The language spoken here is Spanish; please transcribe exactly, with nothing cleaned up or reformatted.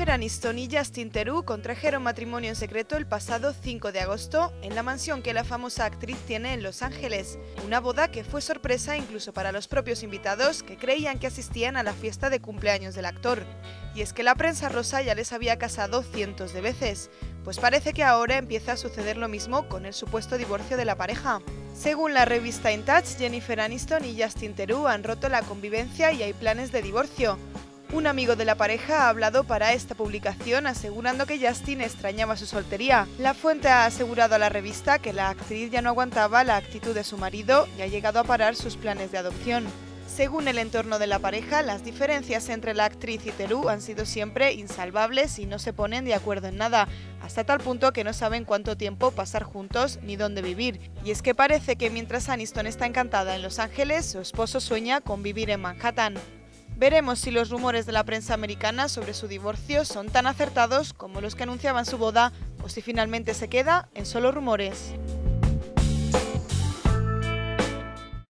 Jennifer Aniston y Justin Theroux contrajeron matrimonio en secreto el pasado cinco de agosto en la mansión que la famosa actriz tiene en Los Ángeles. Una boda que fue sorpresa incluso para los propios invitados que creían que asistían a la fiesta de cumpleaños del actor. Y es que la prensa rosa ya les había casado cientos de veces, pues parece que ahora empieza a suceder lo mismo con el supuesto divorcio de la pareja. Según la revista In Touch, Jennifer Aniston y Justin Theroux han roto la convivencia y hay planes de divorcio. Un amigo de la pareja ha hablado para esta publicación asegurando que Justin extrañaba su soltería. La fuente ha asegurado a la revista que la actriz ya no aguantaba la actitud de su marido y ha llegado a parar sus planes de adopción. Según el entorno de la pareja, las diferencias entre la actriz y Theroux han sido siempre insalvables y no se ponen de acuerdo en nada, hasta tal punto que no saben cuánto tiempo pasar juntos ni dónde vivir. Y es que parece que mientras Aniston está encantada en Los Ángeles, su esposo sueña con vivir en Manhattan. Veremos si los rumores de la prensa americana sobre su divorcio son tan acertados como los que anunciaban su boda o si finalmente se queda en solo rumores.